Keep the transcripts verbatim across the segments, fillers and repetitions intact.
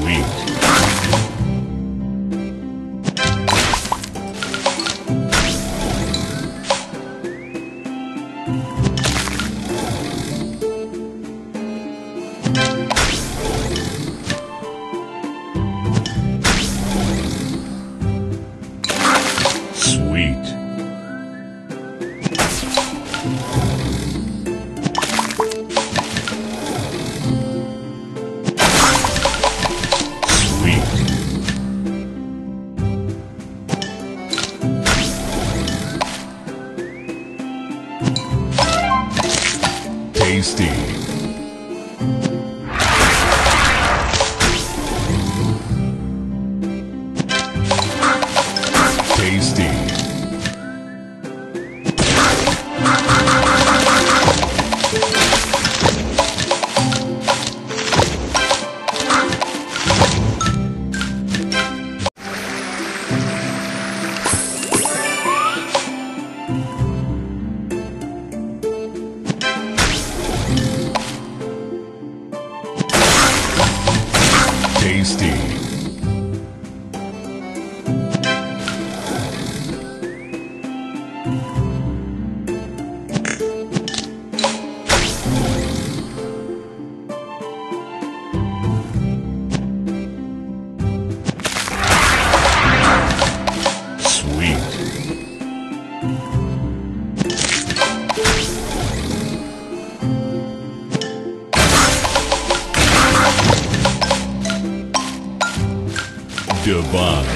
weak. Tasty. Tasty. Divine.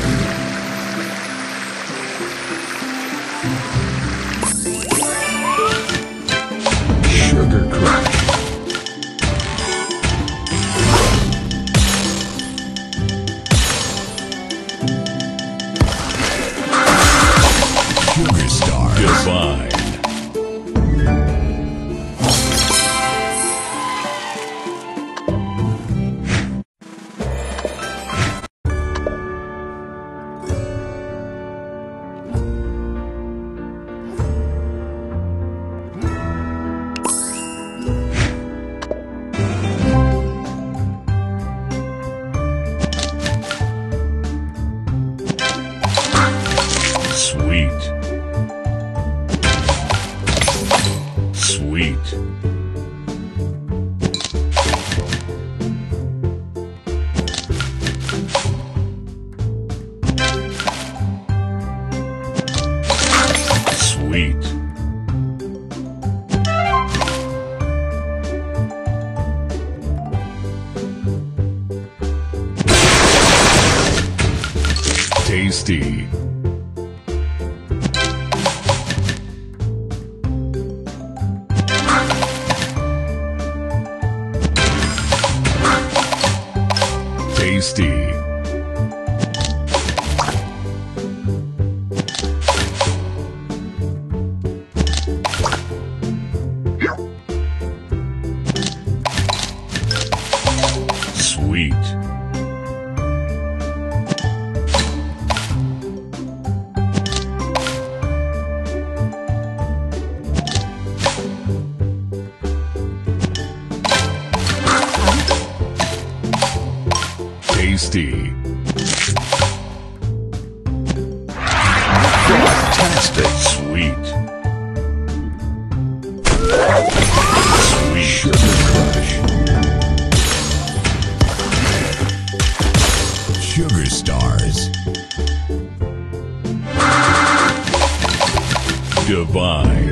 Sugar Crush. Sugar Star. Divine. Sweet. Sweet. Sweet. Tasty. Tasty. Sweet. Tasty. Fantastic. Sweet. Sweet. Sugar Crush. Sugar Stars. Divine.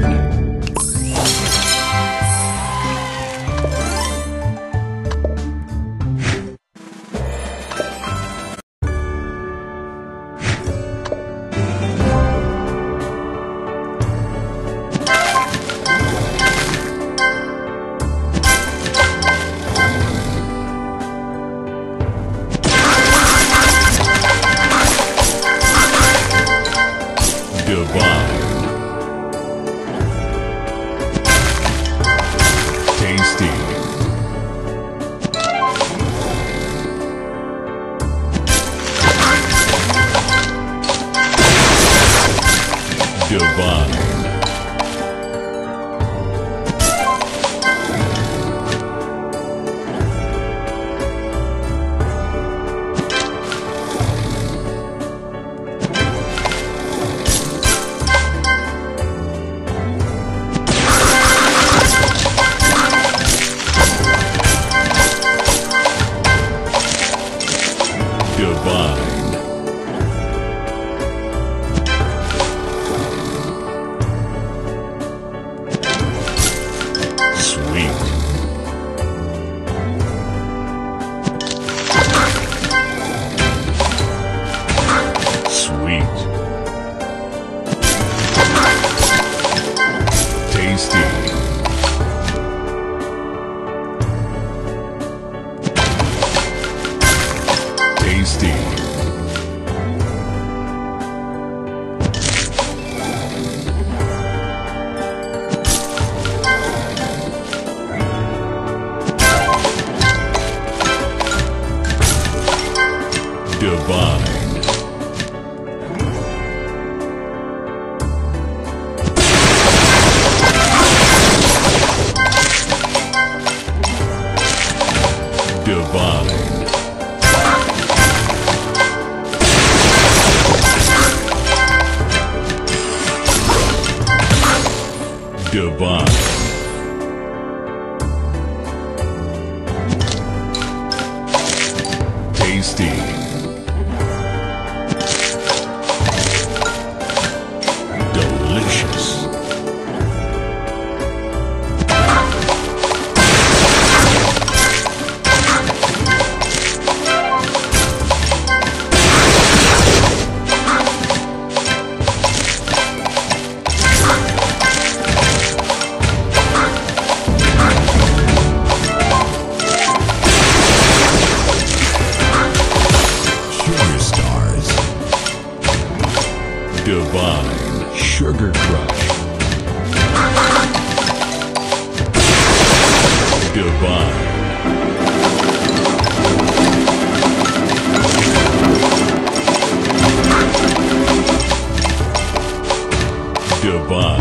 Divine. divine. Divine. Divine. Divine. Tasty. Divine Sugar Crush. Divine. Divine.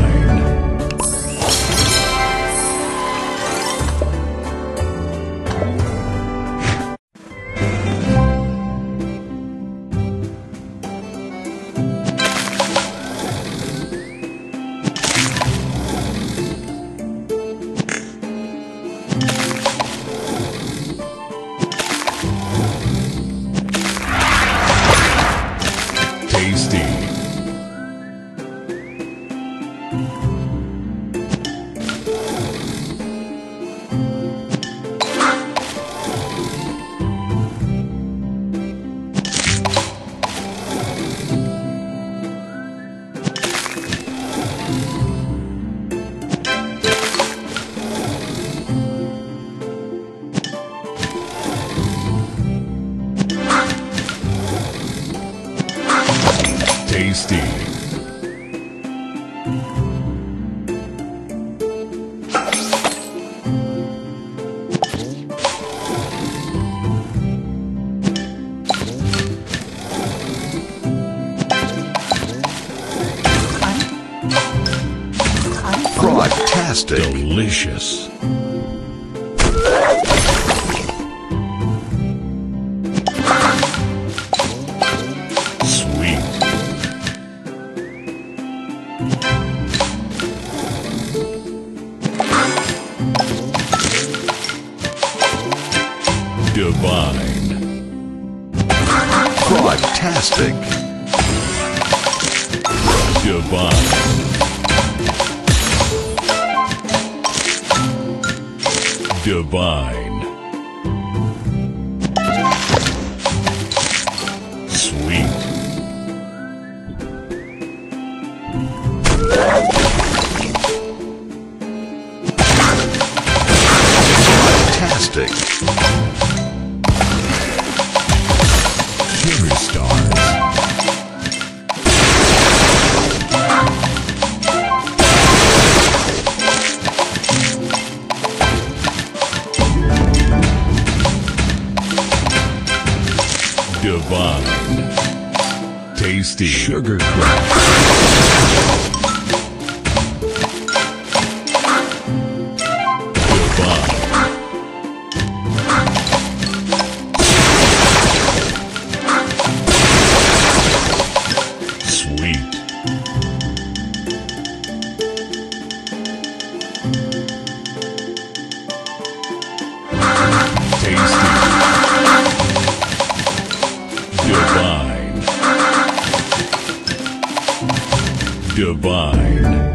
Tasty. Broadcastic. Delicious. Divine. Broadcastic. Divine. Divine. Sweet. Fantastic. Divine. Tasty Sugar Crush. Divine. Sweet. Tasty. Divine.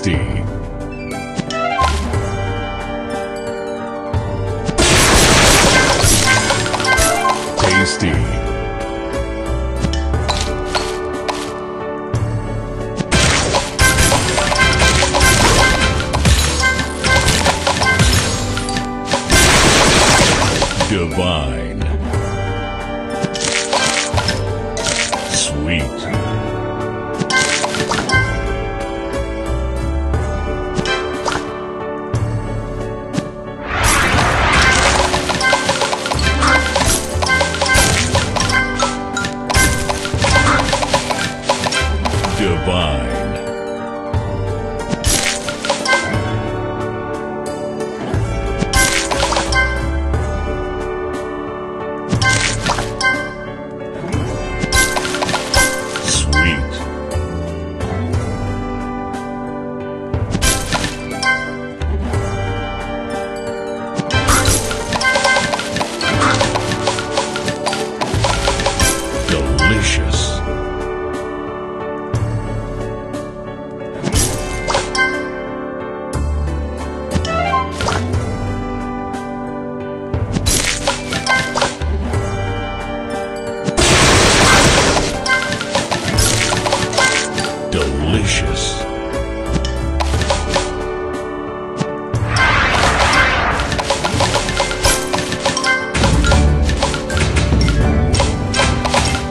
Tasty. Tasty. Divine. Sweet. Divine. Sweet. Delicious.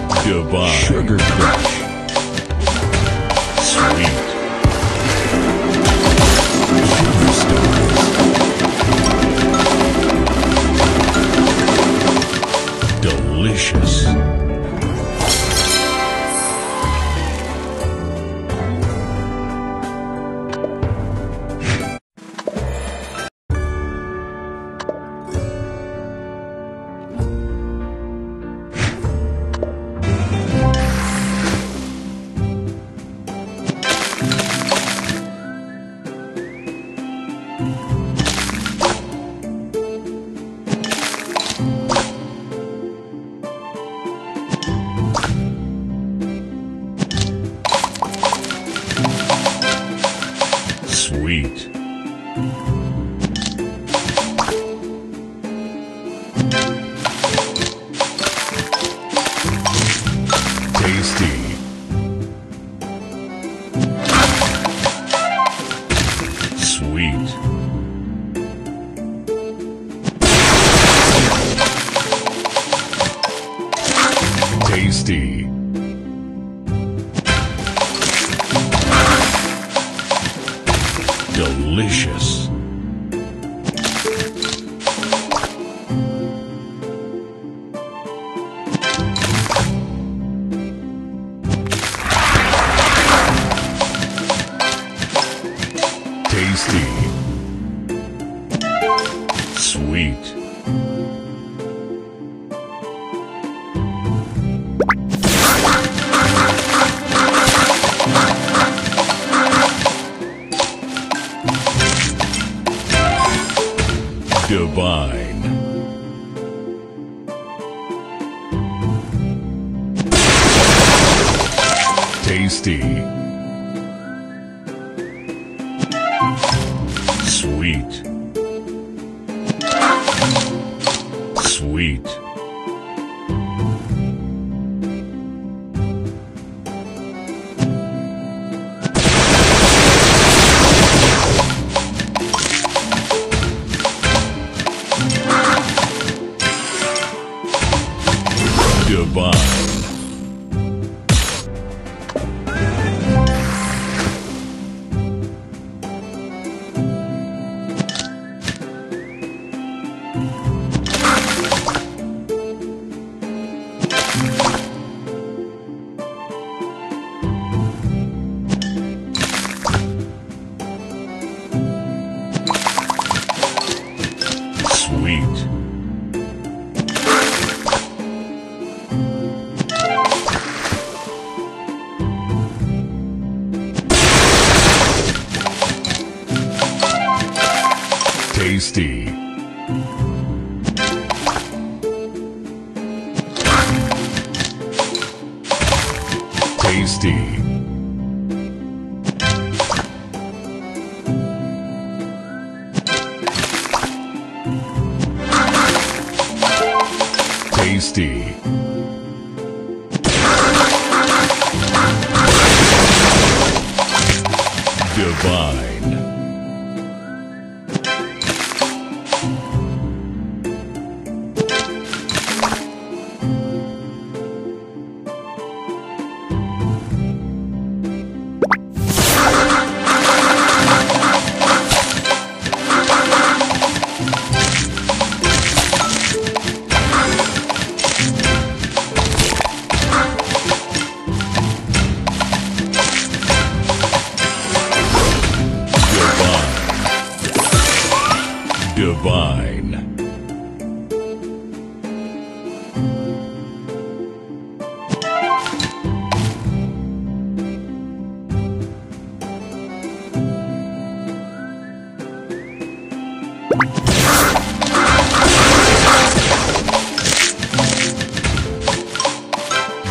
Delicious. Divine. Sugar crush. Sweet. Sugar stories. Delicious. Sweet. Tasty. Sweet. Tasty. Delicious. Tasty. Sweet. Divine. Tasty. Sweet. Sweet. Divine. tasty. Tasty. Tasty. Divine.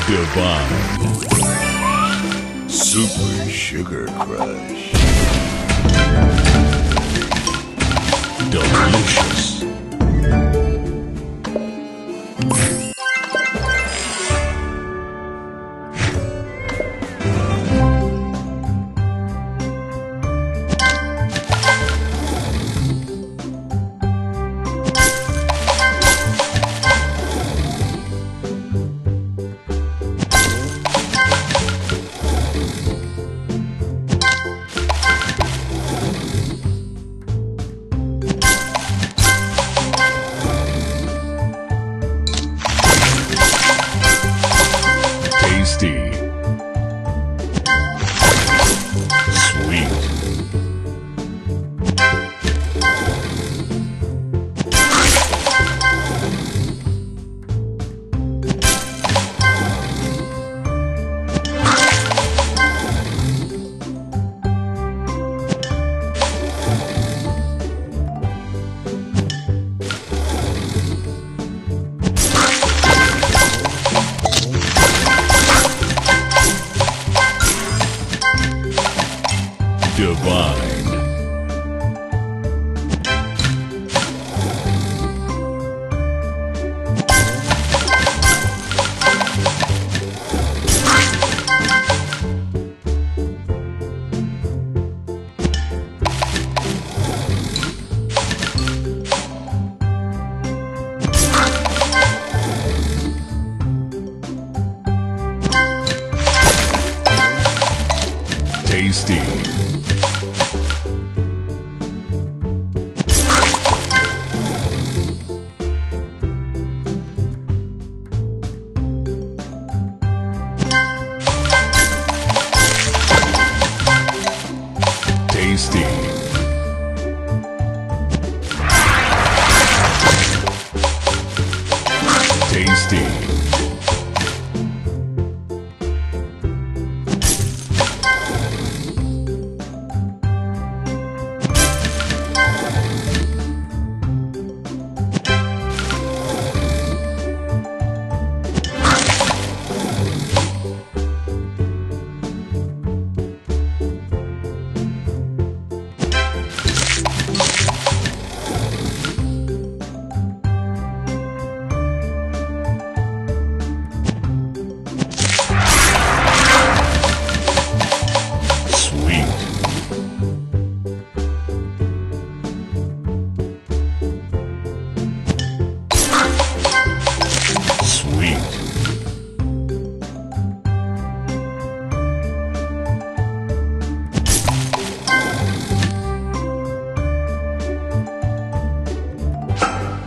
Divine. Divine. Super Sugar Crush. Delicious. Tasty. Sweet. Divine. Tasty. Tasty. Tasty.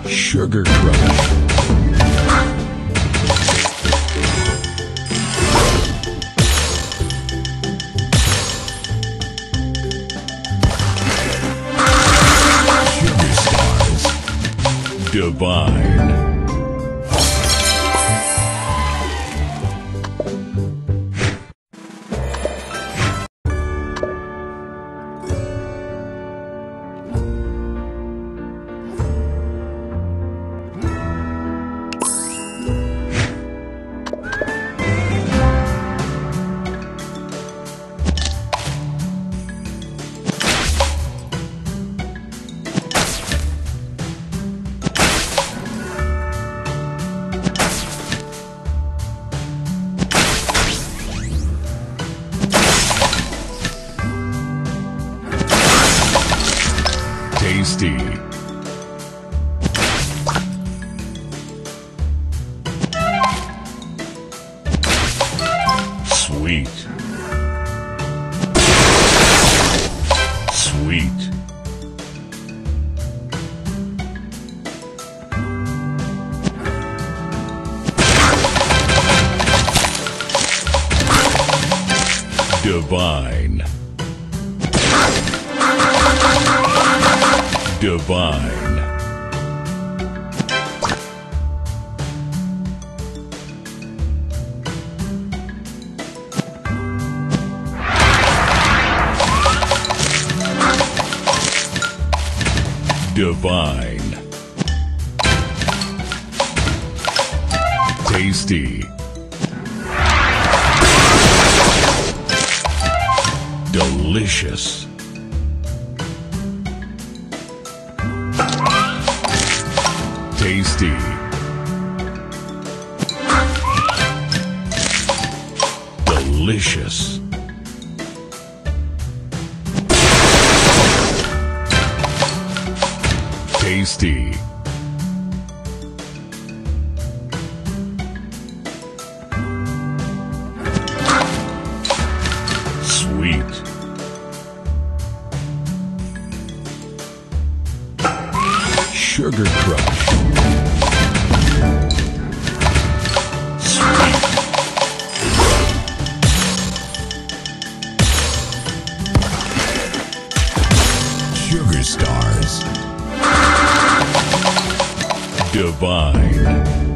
Sugar Crush. Sugar Stars. Divine. tasty. Sweet. Sweet. Divine. Divine. Divine. Tasty. Delicious. Tasty. Delicious. Tasty. Sweet. Sugar crush. Sweet. Sugar stars. Divine.